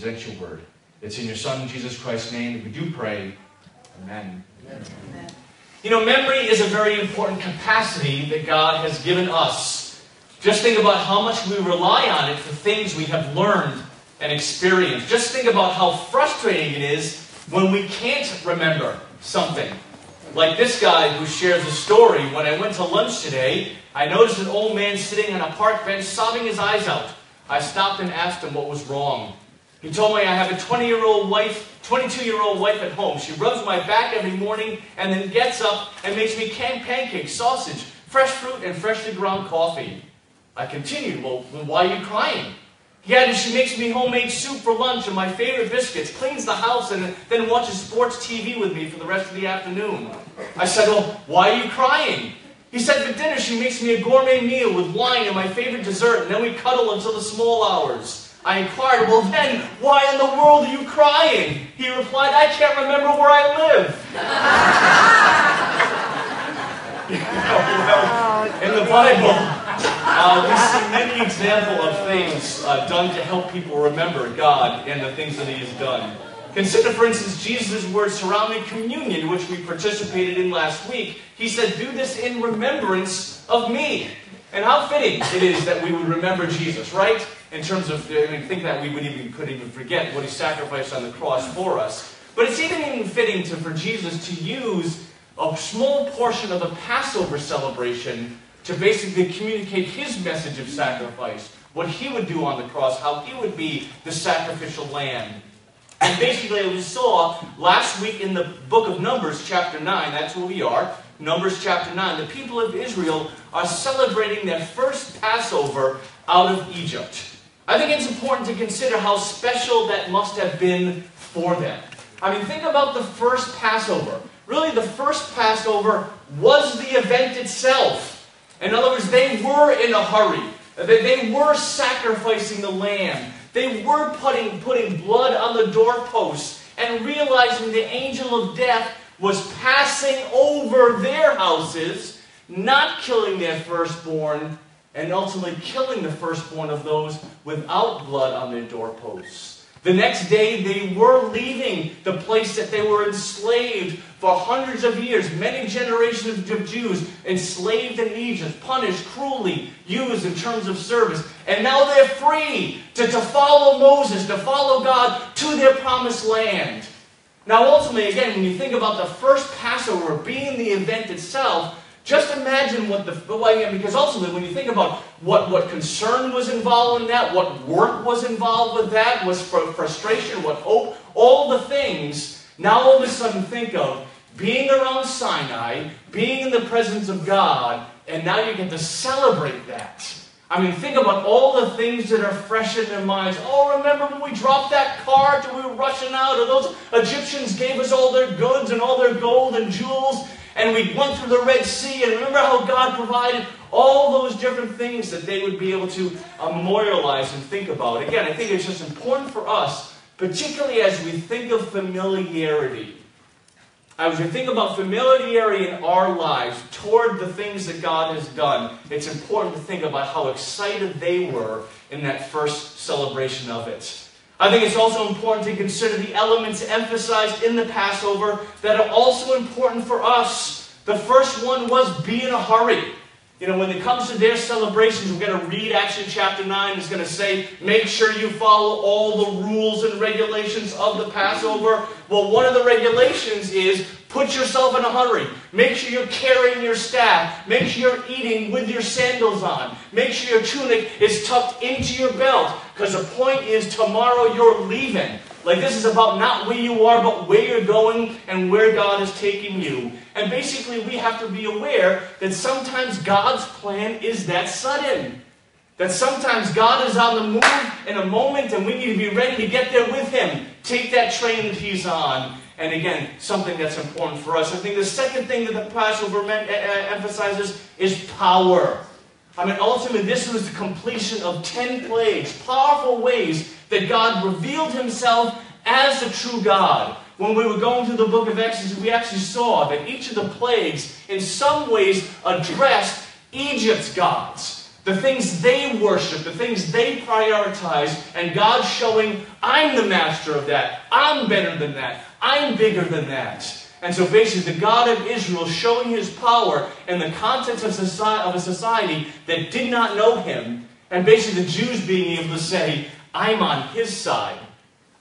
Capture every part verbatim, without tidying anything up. present your word. It's in your Son, Jesus Christ's name, we do pray. Amen. Amen. Amen. You know, memory is a very important capacity that God has given us. Just think about how much we rely on it for things we have learned and experienced. Just think about how frustrating it is when we can't remember something. Like this guy who shares a story. When I went to lunch today, I noticed an old man sitting on a park bench sobbing his eyes out. I stopped and asked him what was wrong. He told me, I have a twenty-year-old wife, twenty-two-year-old wife at home. She rubs my back every morning and then gets up and makes me canned pancakes, sausage, fresh fruit, and freshly ground coffee. I continued, well, why are you crying? Yeah, and she makes me homemade soup for lunch and my favorite biscuits, cleans the house, and then watches sports T V with me for the rest of the afternoon. I said, well, why are you crying? He said, for dinner she makes me a gourmet meal with wine and my favorite dessert, and then we cuddle until the small hours. I inquired, well then, why in the world are you crying? He replied, I can't remember where I live. You know, in the Bible, uh, we see many examples of things uh, done to help people remember God and the things that He has done. Consider, for instance, Jesus' words surrounding communion, which we participated in last week. He said, do this in remembrance of me. And how fitting it is that we would remember Jesus, right? In terms of, I mean, think that we would even, could even forget what He sacrificed on the cross for us. But it's even, even fitting to, for Jesus to use a small portion of the Passover celebration to basically communicate His message of sacrifice, what He would do on the cross, how He would be the sacrificial lamb. And basically, we saw last week in the book of Numbers, chapter nine, that's where we are, Numbers chapter nine, the people of Israel are celebrating their first Passover out of Egypt. I think it's important to consider how special that must have been for them. I mean, think about the first Passover. Really, the first Passover was the event itself. In other words, they were in a hurry. They were sacrificing the lamb. They were putting, putting blood on the doorposts and realizing the angel of death was passing over their houses, not killing their firstborn, and ultimately killing the firstborn of those without blood on their doorposts. The next day, they were leaving the place that they were enslaved for hundreds of years, many generations of Jews enslaved in Egypt, punished, cruelly used in terms of service. And now they're free to, to follow Moses, to follow God to their promised land. Now ultimately, again, when you think about the first Passover being the event itself, just imagine what the, because ultimately when you think about what, what concern was involved in that, what work was involved with that, was fr frustration, what hope, all the things, now all of a sudden think of being around Sinai, being in the presence of God, and now you get to celebrate that. I mean, think about all the things that are fresh in their minds. Oh, remember when we dropped that cart and we were rushing out, or those Egyptians gave us all their goods and all their gold and jewels, and we went through the Red Sea, and remember how God provided all those different things that they would be able to uh, memorialize and think about. Again, I think it's just important for us, particularly as we think of familiarity. As we think about familiarity in our lives toward the things that God has done, it's important to think about how excited they were in that first celebration of it. I think it's also important to consider the elements emphasized in the Passover that are also important for us. The first one was be in a hurry. You know, when it comes to their celebrations, we're going to read actually chapter nine. It's going to say, make sure you follow all the rules and regulations of the Passover. Well, one of the regulations is put yourself in a hurry. Make sure you're carrying your staff. Make sure you're eating with your sandals on. Make sure your tunic is tucked into your belt. Because the point is, tomorrow you're leaving. Like, this is about not where you are, but where you're going and where God is taking you. And basically, we have to be aware that sometimes God's plan is that sudden. That sometimes God is on the move in a moment, and we need to be ready to get there with Him. Take that train that He's on. And again, something that's important for us. I think the second thing that the Passover emphasizes is power. I mean, ultimately, this was the completion of ten plagues, powerful ways that God revealed Himself as the true God. When we were going through the book of Exodus, we actually saw that each of the plagues, in some ways, addressed Egypt's gods. the things they worship, the things they prioritize, and God's showing, I'm the master of that. I'm better than that. I'm bigger than that. And so basically, the God of Israel showing his power in the context of society, of a society that did not know him, and basically the Jews being able to say, I'm on his side.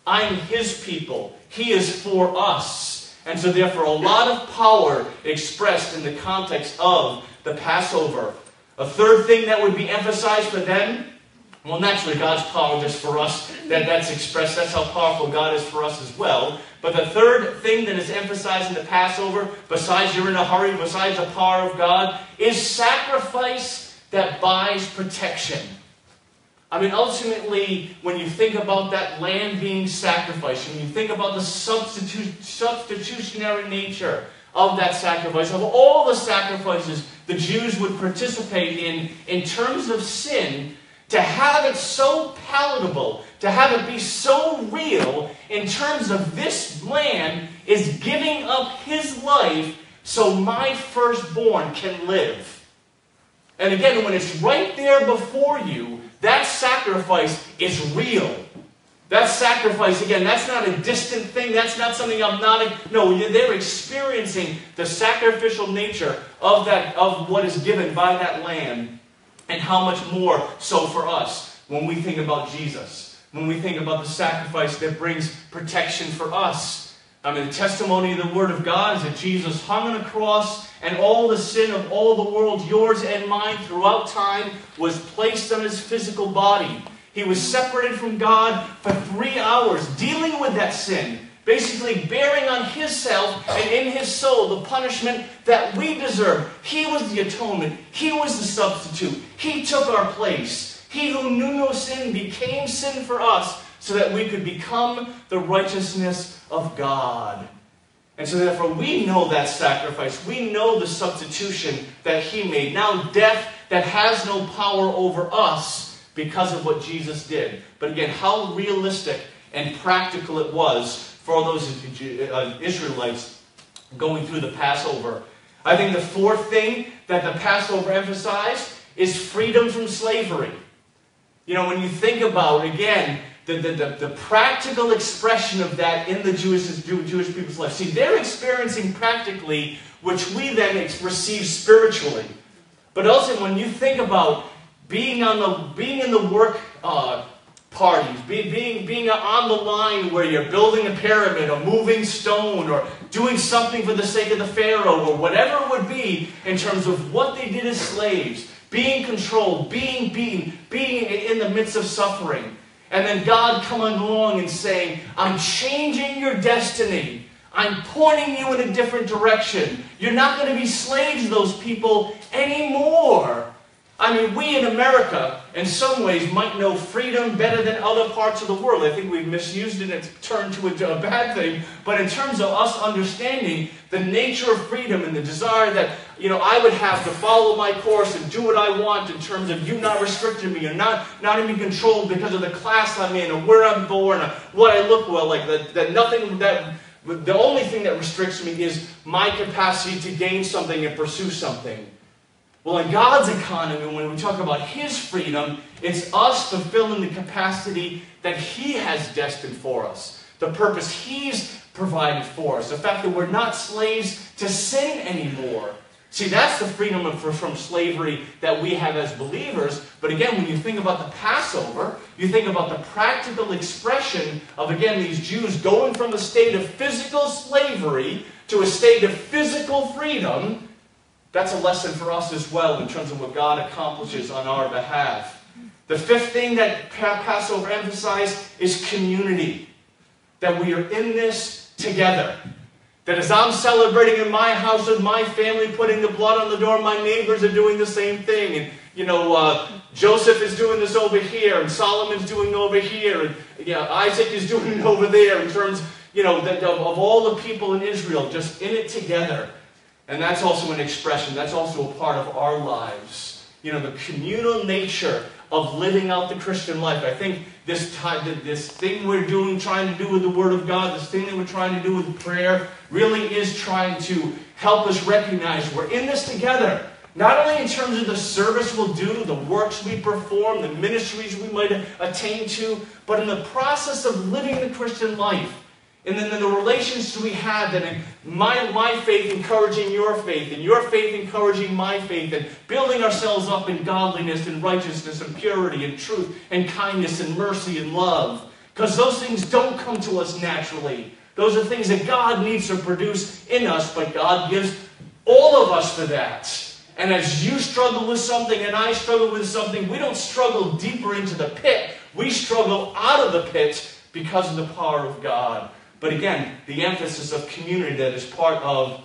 I'm his people. He is for us. And so therefore, a lot of power expressed in the context of the Passover. A third thing that would be emphasized for them, well, naturally, God's power just for us, that, that's expressed. That's how powerful God is for us as well. But the third thing that is emphasized in the Passover, besides you're in a hurry, besides the power of God, is sacrifice that buys protection. I mean, ultimately, when you think about that lamb being sacrificed, when you think about the substitu- substitutionary nature of that sacrifice, of all the sacrifices the Jews would participate in, in terms of sin, to have it so palatable, to have it be so real in terms of this lamb is giving up his life so my firstborn can live. And again, when it's right there before you, that sacrifice is real. That sacrifice, again, that's not a distant thing. That's not something I'm not... No, they're experiencing the sacrificial nature of, that, of what is given by that lamb. And how much more so for us when we think about Jesus. When we think about the sacrifice that brings protection for us. I mean, the testimony of the Word of God is that Jesus hung on a cross and all the sin of all the world, yours and mine, throughout time, was placed on his physical body. He was separated from God for three hours, dealing with that sin, basically bearing on himself and in his soul the punishment that we deserve. He was the atonement. He was the substitute. He took our place. He who knew no sin became sin for us so that we could become the righteousness of God. And so therefore we know that sacrifice. We know the substitution that he made. Now death that has no power over us, because of what Jesus did. But again, how realistic and practical it was for those Israelites going through the Passover. I think the fourth thing that the Passover emphasized is freedom from slavery. You know, when you think about, again, the, the, the, the practical expression of that in the Jewish, Jewish people's life. See, they're experiencing practically, which we then receive spiritually. But also, when you think about Being, on the, being in the work uh, parties, be, being, being on the line where you're building a pyramid or moving stone or doing something for the sake of the Pharaoh or whatever it would be in terms of what they did as slaves, being controlled, being beaten, being in the midst of suffering. And then God coming along and saying, I'm changing your destiny. I'm pointing you in a different direction. You're not going to be slaves to those people anymore. I mean, we in America, in some ways, might know freedom better than other parts of the world. I think we've misused it and it's turned to a, a bad thing. But in terms of us understanding the nature of freedom and the desire that, you know, I would have to follow my course and do what I want in terms of you not restricting me or not, not even controlled because of the class I'm in or where I'm born or what I look well like, that, that nothing that... The only thing that restricts me is my capacity to gain something and pursue something. Well, in God's economy, when we talk about his freedom, it's us fulfilling the capacity that he has destined for us. The purpose he's provided for us. The fact that we're not slaves to sin anymore. See, that's the freedom of, from slavery that we have as believers. But again, when you think about the Passover, you think about the practical expression of, again, these Jews going from a state of physical slavery to a state of physical freedom. That's a lesson for us as well in terms of what God accomplishes on our behalf. The fifth thing that Passover emphasized is community. That we are in this together. That as I'm celebrating in my house with my family, putting the blood on the door, my neighbors are doing the same thing. And, you know, uh, Joseph is doing this over here, and Solomon's doing over here, and you know, Isaac is doing it over there in terms, you know, that of, of all the people in Israel just in it together. And that's also an expression. That's also a part of our lives. You know, the communal nature of living out the Christian life. I think this, time, this thing we're doing, trying to do with the Word of God, this thing that we're trying to do with prayer, really is trying to help us recognize we're in this together. Not only in terms of the service we'll do, the works we perform, the ministries we might attain to, but in the process of living the Christian life. And then the relations we have, and my, my faith encouraging your faith, and your faith encouraging my faith, and building ourselves up in godliness and righteousness and purity and truth and kindness and mercy and love. Because those things don't come to us naturally. Those are things that God needs to produce in us, but God gives all of us for that. And as you struggle with something and I struggle with something, we don't struggle deeper into the pit. We struggle out of the pit because of the power of God. But again, the emphasis of community that is part of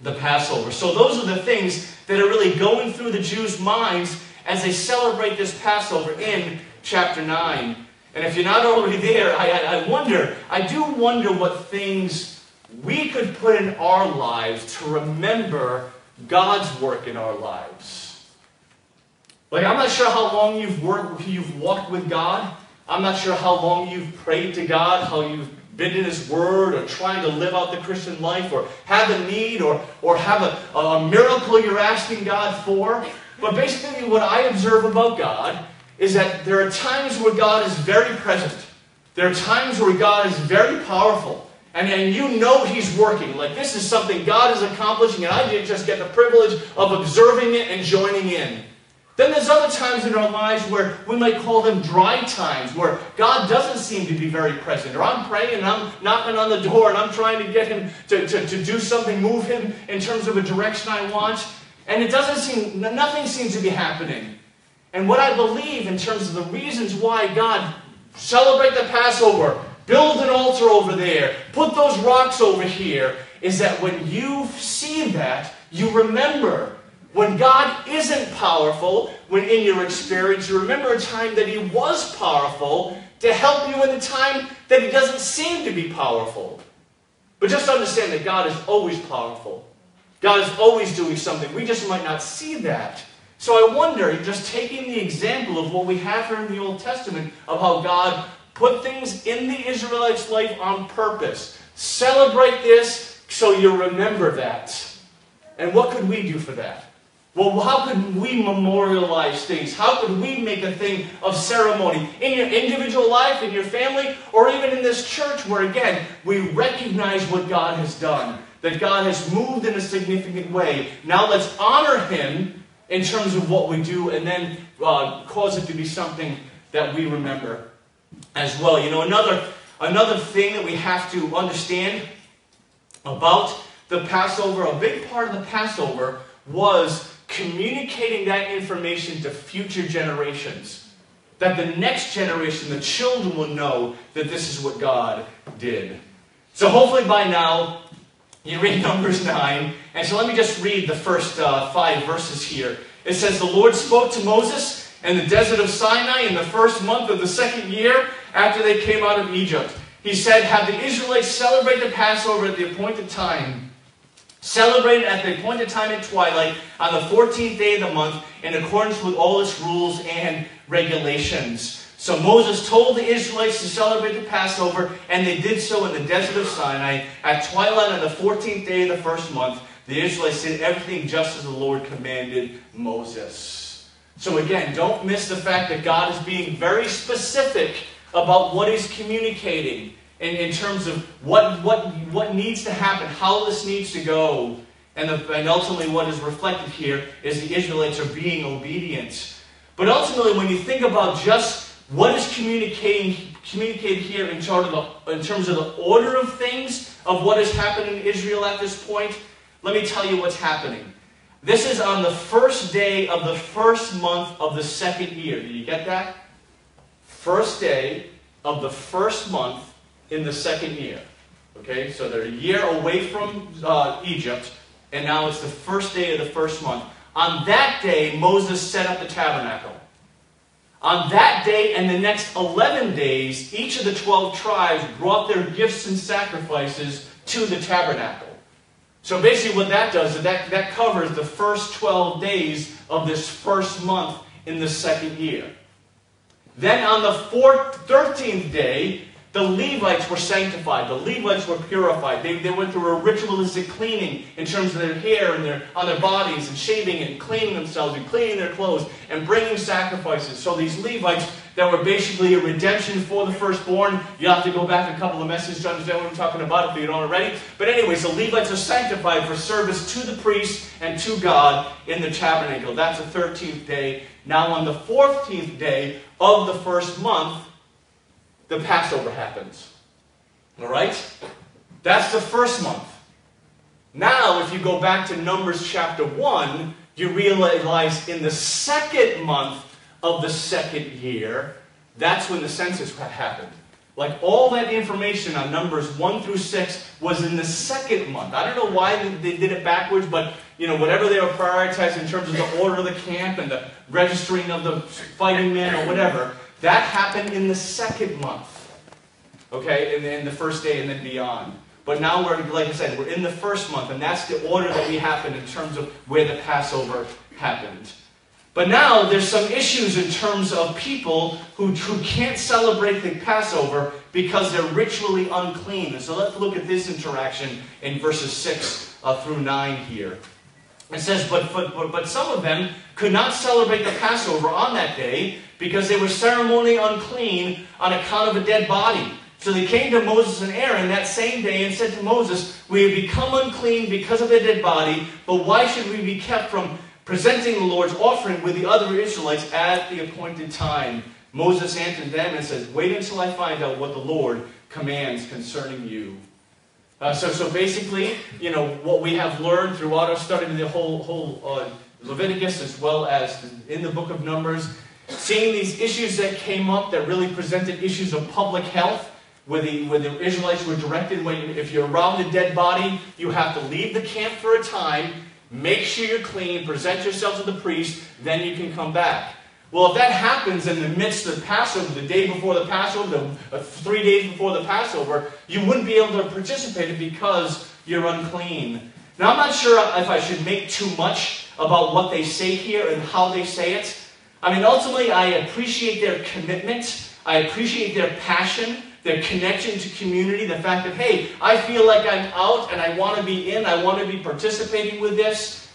the Passover. So those are the things that are really going through the Jews' minds as they celebrate this Passover in chapter nine. And if you're not already there, I, I wonder, I do wonder what things we could put in our lives to remember God's work in our lives. Like, I'm not sure how long you've, worked, you've walked with God. I'm not sure how long you've prayed to God, how you've been in His Word, or trying to live out the Christian life, or have a need, or, or have a, a miracle you're asking God for. But basically what I observe about God is that there are times where God is very present. There are times where God is very powerful. And, and you know He's working. Like, this is something God is accomplishing, and I did just get the privilege of observing it and joining in. Then there's other times in our lives where we might call them dry times, where God doesn't seem to be very present. Or I'm praying and I'm knocking on the door and I'm trying to get Him to, to, to do something, move Him in terms of a direction I want. And it doesn't seem, nothing seems to be happening. And what I believe in terms of the reasons why God celebrate the Passover, build an altar over there, put those rocks over here, is that when you see that, you remember. When God isn't powerful, when in your experience, you remember a time that He was powerful to help you in the time that He doesn't seem to be powerful. But just understand that God is always powerful. God is always doing something. We just might not see that. So I wonder, just taking the example of what we have here in the Old Testament, of how God put things in the Israelites' life on purpose. Celebrate this so you remember that. And what could we do for that? Well, how could we memorialize things? How could we make a thing of ceremony in your individual life, in your family, or even in this church where, again, we recognize what God has done, that God has moved in a significant way. Now let's honor Him in terms of what we do and then uh, cause it to be something that we remember as well. You know, another, another thing that we have to understand about the Passover, a big part of the Passover was communicating that information to future generations. That the next generation, the children, will know that this is what God did. So hopefully by now, you read Numbers nine. And so let me just read the first uh, five verses here. It says, "The Lord spoke to Moses in the desert of Sinai in the first month of the second year after they came out of Egypt. He said, have the Israelites celebrate the Passover at the appointed time. Celebrate it at the appointed time at twilight on the fourteenth day of the month in accordance with all its rules and regulations. So Moses told the Israelites to celebrate the Passover, and they did so in the desert of Sinai at twilight on the fourteenth day of the first month. The Israelites did everything just as the Lord commanded Moses." So again, don't miss the fact that God is being very specific about what He's communicating. In, in terms of what, what, what needs to happen, how this needs to go. And, the, and ultimately what is reflected here is the Israelites are being obedient. But ultimately, when you think about just what is communicating, communicated here in, terms of the, in terms of the order of things, of what has happened in Israel at this point, let me tell you what's happening. This is on the first day of the first month of the second year. Do you get that? First day of the first month in the second year. Okay, so they're a year away from uh, Egypt, and now it's the first day of the first month. On that day, Moses set up the tabernacle. On that day and the next eleven days, each of the twelve tribes brought their gifts and sacrifices to the tabernacle. So basically what that does is that, that covers the first twelve days of this first month in the second year. Then on the fourth, thirteenth day, The Levites were sanctified. The Levites were purified. They, they went through a ritualistic cleaning in terms of their hair and their, on their bodies, and shaving and cleaning themselves and cleaning their clothes and bringing sacrifices. So these Levites that were basically a redemption for the firstborn. You'll have to go back a couple of messages to understand what I'm talking about if you don't already. But anyways, the Levites are sanctified for service to the priests and to God in the tabernacle. That's the thirteenth day. Now on the fourteenth day of the first month, the Passover happens. All right? That's the first month. Now, if you go back to Numbers chapter one, you realize in the second month of the second year, that's when the census happened. Like, all that information on Numbers one through six was in the second month. I don't know why they did it backwards, but, you know, whatever they were prioritizing in terms of the order of the camp and the registering of the fighting men or whatever, that happened in the second month. Okay, and then the first day and then beyond. But now we're, like I said, we're in the first month, and that's the order that we happened in terms of where the Passover happened. But now there's some issues in terms of people who, who can't celebrate the Passover because they're ritually unclean. And so let's look at this interaction in verses six through nine here. It says, but, but, but some of them could not celebrate the Passover on that day because they were ceremonially unclean on account of a dead body. So they came to Moses and Aaron that same day and said to Moses, we have become unclean because of a dead body, but why should we be kept from presenting the Lord's offering with the other Israelites at the appointed time? Moses answered them and says, wait until I find out what the Lord commands concerning you. Uh, so, so basically, you know, what we have learned throughout our study of the whole, whole uh, Leviticus, as well as in the book of Numbers, seeing these issues that came up that really presented issues of public health, where the, where the Israelites were directed, when, if you're around a dead body, you have to leave the camp for a time, make sure you're clean, present yourself to the priest, then you can come back. Well, if that happens in the midst of Passover, the day before the Passover, the three days before the Passover, you wouldn't be able to participate because you're unclean. Now, I'm not sure if I should make too much about what they say here and how they say it. I mean, ultimately, I appreciate their commitment. I appreciate their passion, their connection to community, the fact that, hey, I feel like I'm out and I want to be in, I want to be participating with this.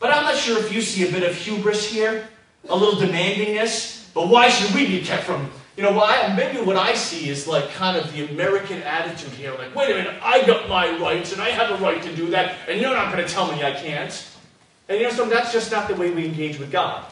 But I'm not sure if you see a bit of hubris here, a little demandingness. But why should we be kept from, you know, why, maybe what I see is like kind of the American attitude here, like, wait a minute, I got my rights and I have a right to do that, and you're not going to tell me I can't. And you know, so that's just not the way we engage with God.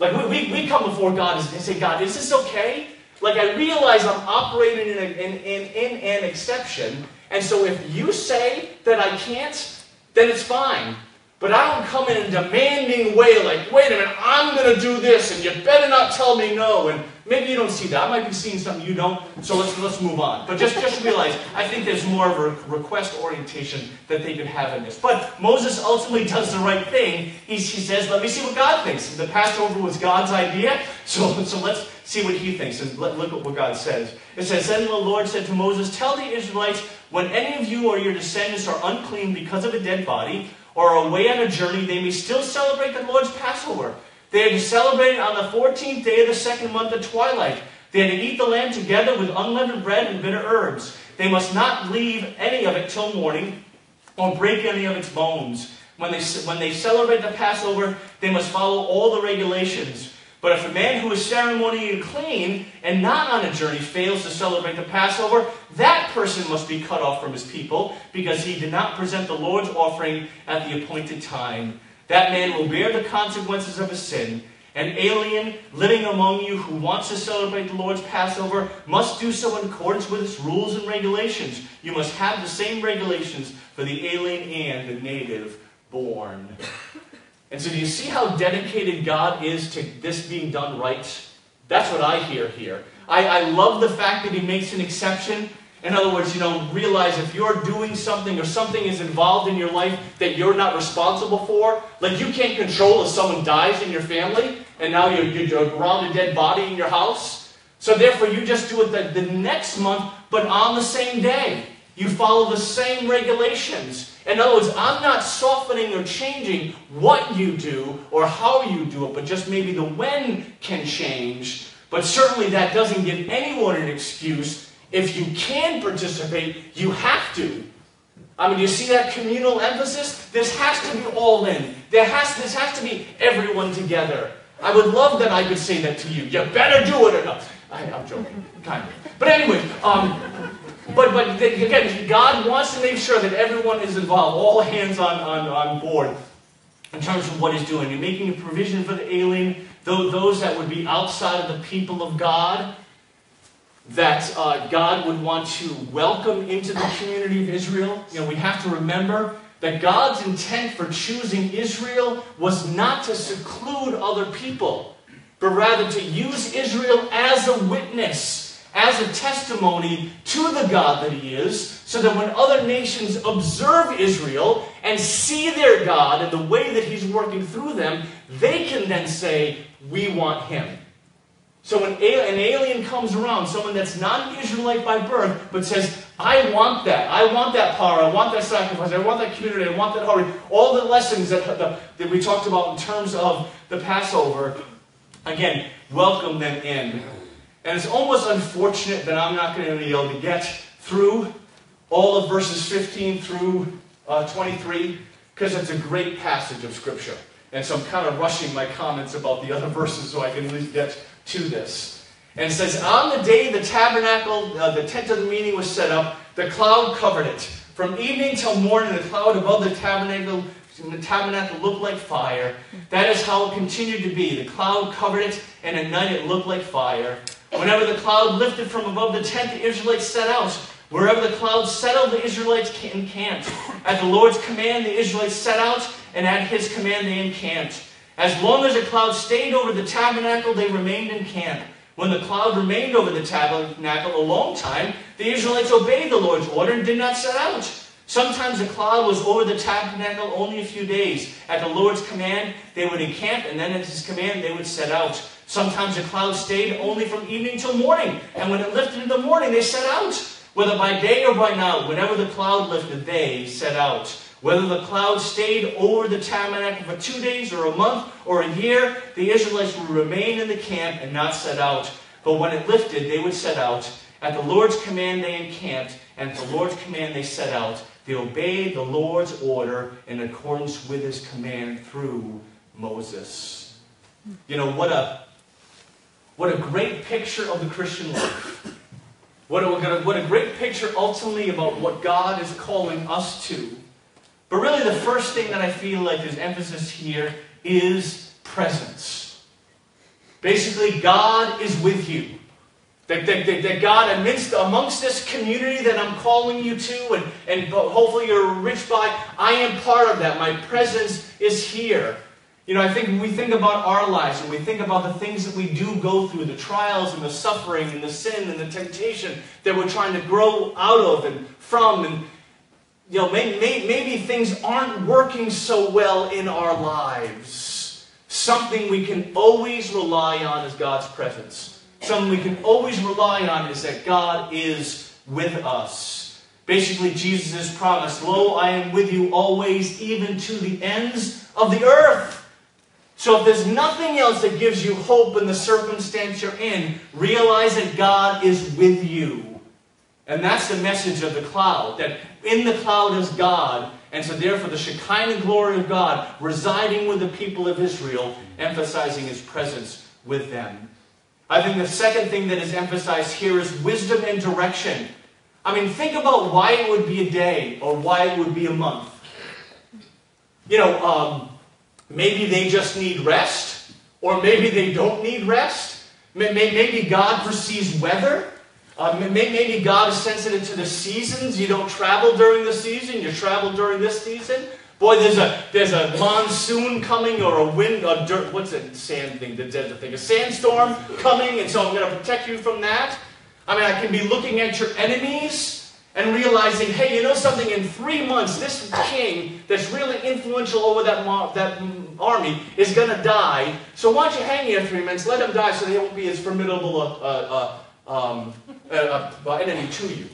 Like, we, we, we come before God and say, God, is this okay? Like, I realize I'm operating in, a, in, in, in an exception, and so if you say that I can't, then it's fine. But I don't come in a demanding way like, wait a minute, I'm going to do this, and you better not tell me no. And maybe you don't see that. I might be seeing something you don't, so let's, let's move on. But just, just realize, I think there's more of a request orientation that they could have in this. But Moses ultimately does the right thing. He, he says, let me see what God thinks. The Passover was God's idea, so, so let's see what he thinks. And let, look at what God says. It says, then the Lord said to Moses, tell the Israelites, when any of you or your descendants are unclean because of a dead body, or away on a journey, they may still celebrate the Lord's Passover. They are to celebrate it on the fourteenth day of the second month at twilight. They are to eat the lamb together with unleavened bread and bitter herbs. They must not leave any of it till morning, or break any of its bones. When they, when they celebrate the Passover, they must follow all the regulations. But if a man who is ceremonially unclean and not on a journey fails to celebrate the Passover, that person must be cut off from his people, because he did not present the Lord's offering at the appointed time. That man will bear the consequences of his sin. An alien living among you who wants to celebrate the Lord's Passover must do so in accordance with its rules and regulations. You must have the same regulations for the alien and the native born. And so do you see how dedicated God is to this being done right? That's what I hear here. I, I love the fact that he makes an exception. In other words, you know, realize if you're doing something or something is involved in your life that you're not responsible for, like you can't control if someone dies in your family, and now you're, you're around a dead body in your house. So therefore, you just do it the, the next month, but on the same day. You follow the same regulations. In other words, I'm not softening or changing what you do or how you do it, but just maybe the when can change. But certainly that doesn't give anyone an excuse If you can participate, you have to. I mean, you see that communal emphasis? This has to be all in. There has, this has to be everyone together. I would love that I could say that to you. You better do it or not. I, I'm joking, kind of. But anyway, um, but, but again, God wants to make sure that everyone is involved, all hands on, on, on board in terms of what he's doing. You're making a provision for the alien, those that would be outside of the people of God, that uh, God would want to welcome into the community of Israel. You know, we have to remember that God's intent for choosing Israel was not to seclude other people, but rather to use Israel as a witness, as a testimony to the God that he is, so that when other nations observe Israel and see their God and the way that he's working through them, they can then say, we want him. So when an alien comes around, someone that's not an Israelite by birth, but says, I want that. I want that power. I want that sacrifice. I want that community. I want that hurry. All the lessons that, the, that we talked about in terms of the Passover, again, welcome them in. And it's almost unfortunate that I'm not going to be able to get through all of verses fifteen through uh, twenty-three, because it's a great passage of Scripture. And so I'm kind of rushing my comments about the other verses so I can at least get to this. And it says, on the day the tabernacle, uh, the tent of the meeting was set up, the cloud covered it. From evening till morning, the cloud above the tabernacle, the tabernacle looked like fire. That is how it continued to be. The cloud covered it, and at night it looked like fire. Whenever the cloud lifted from above the tent, the Israelites set out. Wherever the cloud settled, the Israelites encamped. At the Lord's command, the Israelites set out, and at his command they encamped. As long as the cloud stayed over the tabernacle, they remained in camp. When the cloud remained over the tabernacle a long time, the Israelites obeyed the Lord's order and did not set out. Sometimes the cloud was over the tabernacle only a few days. At the Lord's command, they would encamp, and then at his command, they would set out. Sometimes the cloud stayed only from evening till morning, and when it lifted in the morning, they set out. Whether by day or by night, whenever the cloud lifted, they set out. Whether the cloud stayed over the tabernacle for two days or a month or a year, the Israelites would remain in the camp and not set out. But when it lifted, they would set out. At the Lord's command they encamped, and at the Lord's command they set out. They obeyed the Lord's order in accordance with his command through Moses. You know, what a, what a great picture of the Christian life. What a, what a great picture ultimately about what God is calling us to. But really the first thing that I feel like there's emphasis here is presence. Basically, God is with you. That, that, that, that God amidst, amongst this community that I'm calling you to, and, and hopefully you're rich by, I am part of that. My presence is here. You know, I think when we think about our lives and we think about the things that we do go through, the trials and the suffering and the sin and the temptation that we're trying to grow out of and from, and you know, maybe, maybe things aren't working so well in our lives. Something we can always rely on is God's presence. Something we can always rely on is that God is with us. Basically, Jesus' promise, lo, I am with you always, even to the ends of the earth. So if there's nothing else that gives you hope in the circumstance you're in, realize that God is with you. And that's the message of the cloud, that in the cloud is God, and so therefore the Shekinah glory of God residing with the people of Israel, emphasizing his presence with them. I think the second thing that is emphasized here is wisdom and direction. I mean, think about why it would be a day or why it would be a month. You know, um, maybe they just need rest, or maybe they don't need rest. Maybe God foresees weather. Uh, maybe God is sensitive to the seasons. You don't travel during the season. You travel during this season. Boy, there's a there's a monsoon coming, or a wind, a dirt. What's that sand thing? The desert thing. A sandstorm coming, and so I'm going to protect you from that. I mean, I can be looking at your enemies and realizing, hey, you know something? In three months, this king that's really influential over that that army is going to die. So why don't you hang here three months? Let him die, so they won't be as formidable a. a, a Um, uh, uh, enemy to you.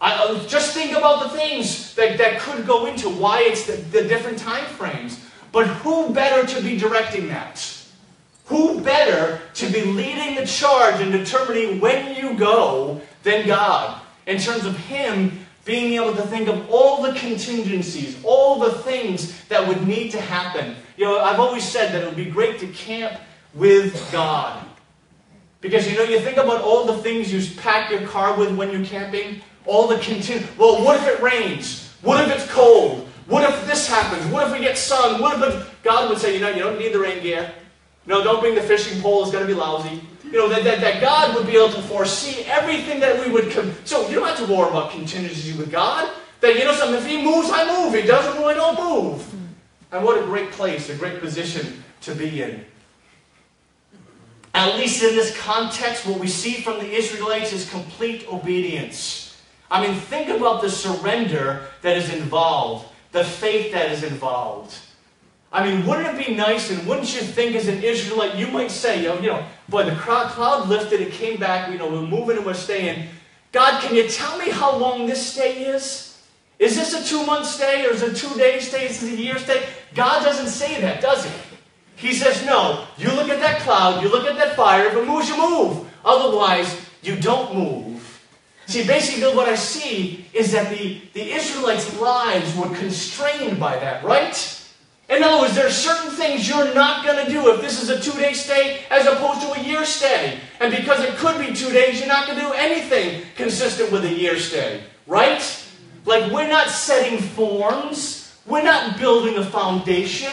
I, uh, just think about the things that, that could go into why it's the, the different time frames. But who better to be directing that? Who better to be leading the charge and determining when you go than God, in terms of Him being able to think of all the contingencies, all the things that would need to happen. You know, I've always said that it would be great to camp with God. Because, you know, you think about all the things you pack your car with when you're camping, all the contingencies. Well, what if it rains? What if it's cold? What if this happens? What if we get sun? What if it... God would say, you know, you don't need the rain gear. No, don't bring the fishing pole. It's going to be lousy. You know, that, that, that God would be able to foresee everything that we would... Com so you don't have to worry about contingency with God. That, you know something, if He moves, I move. He doesn't move, I don't move. And what a great place, a great position to be in. At least in this context, what we see from the Israelites is complete obedience. I mean, think about the surrender that is involved, the faith that is involved. I mean, wouldn't it be nice, and wouldn't you think as an Israelite, you might say, you know, you know boy, the cloud lifted, it came back, you know, we're moving and we're staying. God, can you tell me how long this stay is? Is this a two-month stay, or is it a two-day stay, is it a year stay? God doesn't say that, does He? He says, no, you look at that cloud, you look at that fire, if it moves, you move. Otherwise, you don't move. See, basically what I see is that the, the Israelites' lives were constrained by that, right? In other words, there are certain things you're not going to do if this is a two-day stay as opposed to a year stay. And because it could be two days, you're not going to do anything consistent with a year stay, right? Like, we're not setting forms. We're not building a foundation.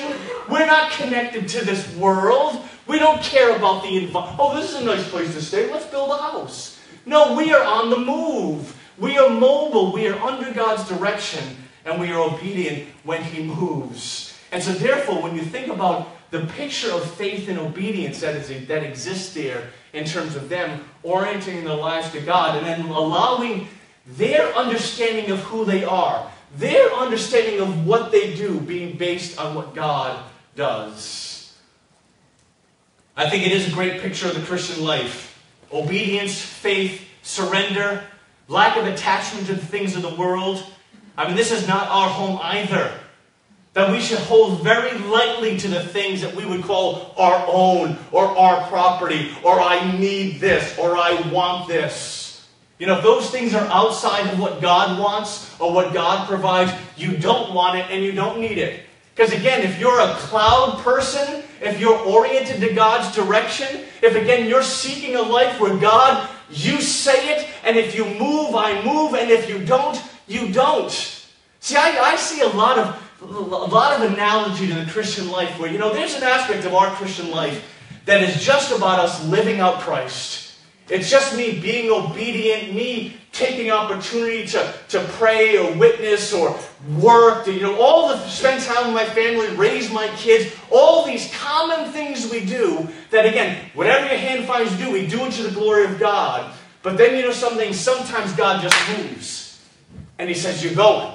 We're not connected to this world. We don't care about the environment. Oh, this is a nice place to stay. Let's build a house. No, we are on the move. We are mobile. We are under God's direction. And we are obedient when He moves. And so therefore, when you think about the picture of faith and obedience that, is, that exists there in terms of them orienting their lives to God and then allowing their understanding of who they are, their understanding of what they do being based on what God does. I think it is a great picture of the Christian life. Obedience, faith, surrender, lack of attachment to the things of the world. I mean, this is not our home either. That we should hold very lightly to the things that we would call our own, or our property, or I need this, or I want this. You know, if those things are outside of what God wants, or what God provides, you don't want it and you don't need it. Because again, if you're a cloud person, if you're oriented to God's direction, if again you're seeking a life where God, you say it, and if you move, I move, and if you don't, you don't. See, I, I see a lot of A lot of analogy to the Christian life where, you know, there's an aspect of our Christian life that is just about us living out Christ. It's just me being obedient, me taking opportunity to, to pray or witness or work, to, you know, all the, spend time with my family, raise my kids, all these common things we do that, again, whatever your hand finds to do, we do it to the glory of God. But then, you know, something, sometimes God just moves and He says, you're going.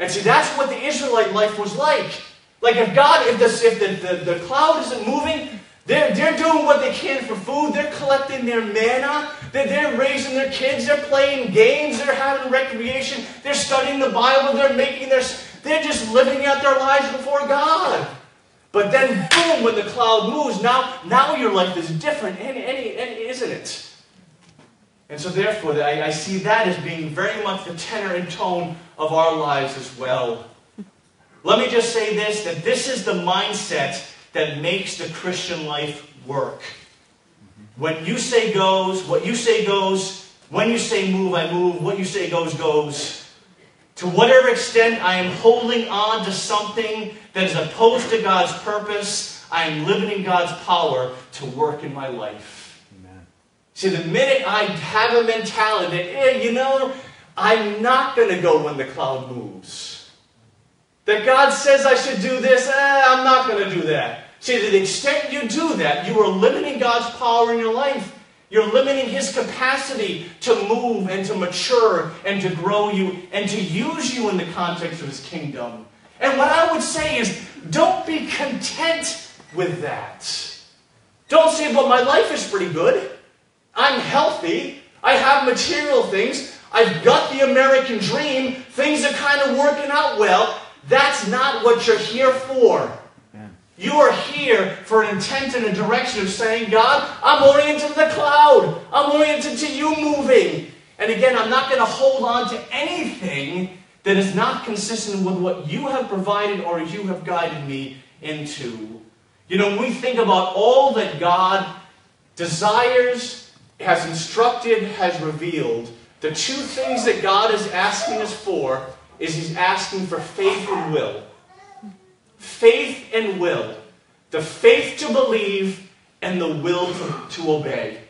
And see, that's what the Israelite life was like. Like if God, if, this, if the, the, the cloud isn't moving, they're, they're doing what they can for food. They're collecting their manna. They're, they're raising their kids. They're playing games. They're having recreation. They're studying the Bible. They're making their, they're just living out their lives before God. But then, boom, when the cloud moves, now, now your life is different, and, and, and, isn't it? And so therefore, I, I see that as being very much the tenor and tone of our lives as well. Let me just say this, that this is the mindset that makes the Christian life work. When you say goes, what you say goes, when you say move, I move, what you say goes, goes. To whatever extent I am holding on to something that is opposed to God's purpose, I am limiting God's power to work in my life. See, the minute I have a mentality that, eh, you know, I'm not going to go when the cloud moves. That God says I should do this, eh, I'm not going to do that. See, to the extent you do that, you are limiting God's power in your life. You're limiting His capacity to move and to mature and to grow you and to use you in the context of His kingdom. And what I would say is, don't be content with that. Don't say, but my life is pretty good. I'm healthy, I have material things, I've got the American dream, things are kind of working out well. That's not what you're here for. Yeah. You are here for an intent and a direction of saying, God, I'm oriented to the cloud. I'm oriented to you moving. And again, I'm not going to hold on to anything that is not consistent with what you have provided or you have guided me into. You know, when we think about all that God desires, has instructed, has revealed, the two things that God is asking us for is He's asking for faith and will. Faith and will. The faith to believe and the will to, to obey.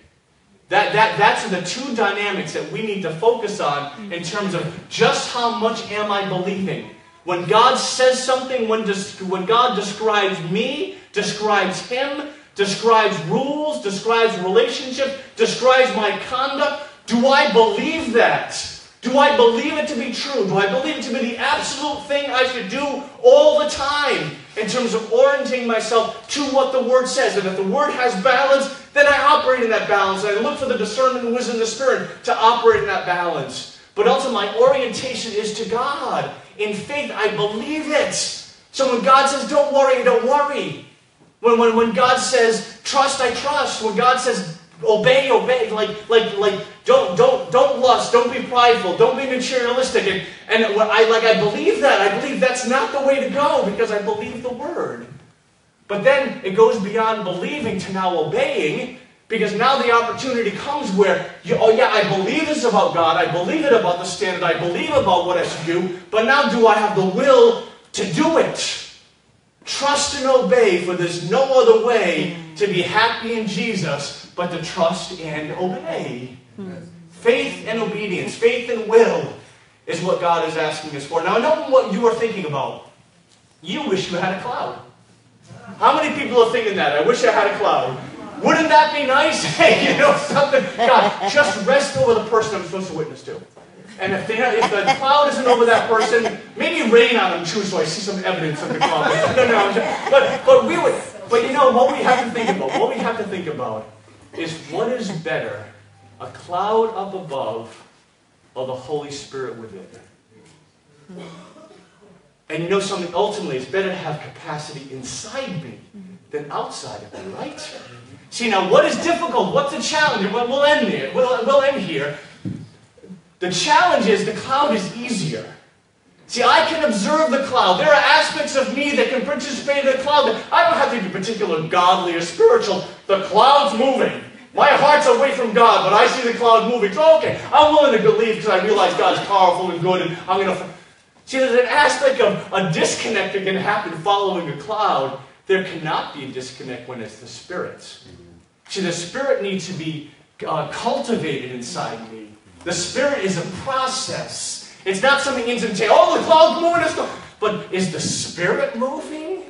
That, that, that's the two dynamics that we need to focus on in terms of just how much am I believing. When God says something, when, des- when God describes me, describes Him, describes rules, describes relationships, describes my conduct, do I believe that? Do I believe it to be true? Do I believe it to be the absolute thing I should do all the time in terms of orienting myself to what the Word says? And if the Word has balance, then I operate in that balance. And I look for the discernment and wisdom of the Spirit to operate in that balance. But also my orientation is to God. In faith, I believe it. So when God says, don't worry, don't worry. When, when, when God says, trust, I trust. When God says, obey, obey. Like, like, like. Don't, don't, don't lust, don't be prideful, don't be materialistic. And, and what I, like, I believe that. I believe that's not the way to go because I believe the Word. But then it goes beyond believing to now obeying, because now the opportunity comes where, you, oh yeah, I believe this about God, I believe it about the standard, I believe about what I should do, but now do I have the will to do it? Trust and obey, for there's no other way to be happy in Jesus but to trust and obey. Faith and obedience, faith and will is what God is asking us for. Now, I know what you are thinking about. You wish you had a cloud. How many people are thinking that? I wish I had a cloud. Wouldn't that be nice? Hey, you know something? God, just rest over the person I'm supposed to witness to. And if, they, if the cloud isn't over that person, maybe rain on them too so I see some evidence of the cloud. No, no, no. But, but, we would, but you know, what we have to think about, what we have to think about is what is better, a cloud up above or the Holy Spirit within. And you know something, ultimately, it's better to have capacity inside me than outside of me, right? See, now what is difficult? What's the challenge? Well, we'll end there. We'll, we'll end here. The challenge is the cloud is easier. See, I can observe the cloud. There are aspects of me that can participate in the cloud. I don't have to be particular godly or spiritual. The cloud's moving. My heart's away from God, but I see the cloud moving. So, okay, I'm willing to believe because I realize God's powerful and good. And I'm gonna see, there's an aspect of a disconnect that can happen following a cloud. There cannot be a disconnect when it's the Spirit. See, the Spirit needs to be uh, cultivated inside me. The Spirit is a process. It's not something instantaneous. Oh, the cloud's moving. It's the... But is the Spirit moving?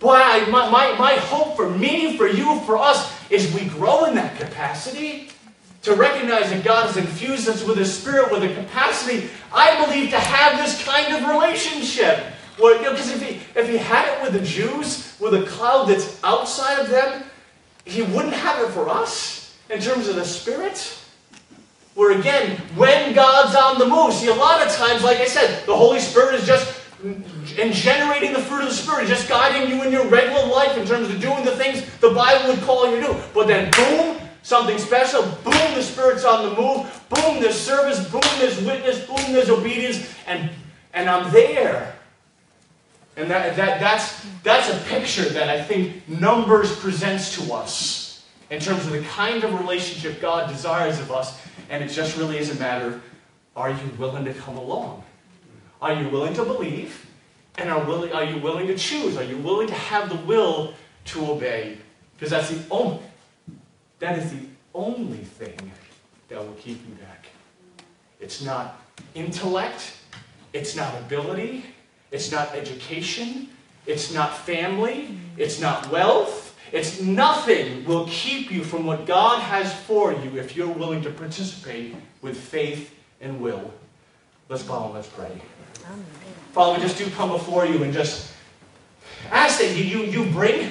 Boy, I, my, my, my hope for me, for you, for us, is we grow in that capacity to recognize that God has infused us with His Spirit, with a capacity, I believe, to have this kind of relationship. Because you know, if, he, if He had it with the Jews, with a cloud that's outside of them, He wouldn't have it for us in terms of the Spirit. Where again, when God's on the move, see, a lot of times, like I said, the Holy Spirit is just... and generating the fruit of the Spirit, just guiding you in your regular life in terms of doing the things the Bible would call you to do. But then, boom, something special. Boom, the Spirit's on the move. Boom, there's service. Boom, there's witness. Boom, there's obedience. And, and I'm there. And that, that, that's, that's a picture that I think Numbers presents to us in terms of the kind of relationship God desires of us. And it just really is a matter of, are you willing to come along? Are you willing to believe? And are, willing, are you willing to choose? Are you willing to have the will to obey? Because that's the only, that is the only thing that will keep you back. It's not intellect. It's not ability. It's not education. It's not family. It's not wealth. It's nothing will keep you from what God has for you if you're willing to participate with faith and will. Let's bow and let's pray. Amen. Father, we just do come before you and just ask that you, you bring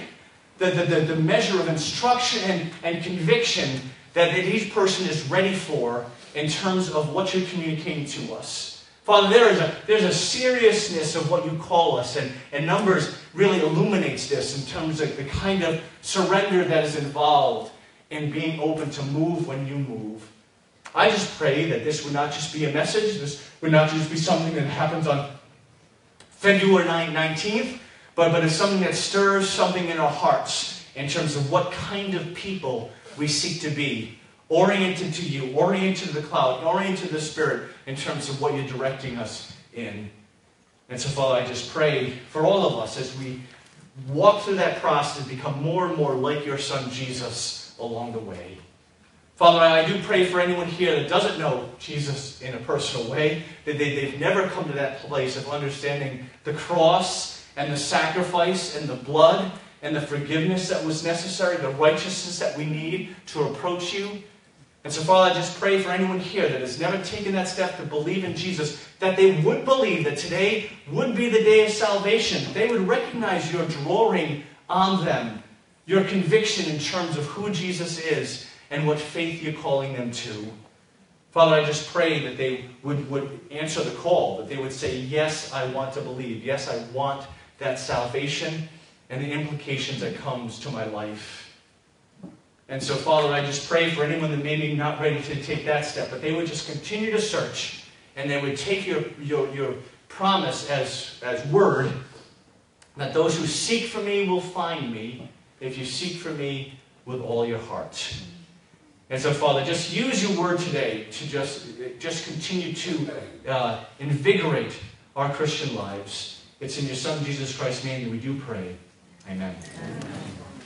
the, the, the measure of instruction and, and conviction that each person is ready for in terms of what you're communicating to us. Father, there is a, there's a seriousness of what you call us, and, and Numbers really illuminates this in terms of the kind of surrender that is involved in being open to move when you move. I just pray that this would not just be a message, this would not just be something that happens on February nineteenth, but, but it's something that stirs something in our hearts in terms of what kind of people we seek to be. Oriented to you, oriented to the cloud, oriented to the Spirit in terms of what you're directing us in. And so, Father, I just pray for all of us as we walk through that process and become more and more like your Son, Jesus, along the way. Father, I do pray for anyone here that doesn't know Jesus in a personal way, that they, they've never come to that place of understanding the cross and the sacrifice and the blood and the forgiveness that was necessary, the righteousness that we need to approach you. And so, Father, I just pray for anyone here that has never taken that step to believe in Jesus, that they would believe that today would be the day of salvation. They would recognize your drawing on them, your conviction in terms of who Jesus is and what faith you're calling them to. Father, I just pray that they would, would answer the call, that they would say, yes, I want to believe. Yes, I want that salvation and the implications that comes to my life. And so, Father, I just pray for anyone that may be not ready to take that step, but they would just continue to search, and they would take your, your, your promise as, as word, that those who seek for me will find me, if you seek for me with all your heart. And so, Father, just use your word today to just, just continue to uh, invigorate our Christian lives. It's in your Son, Jesus Christ's name, that we do pray. Amen. Amen.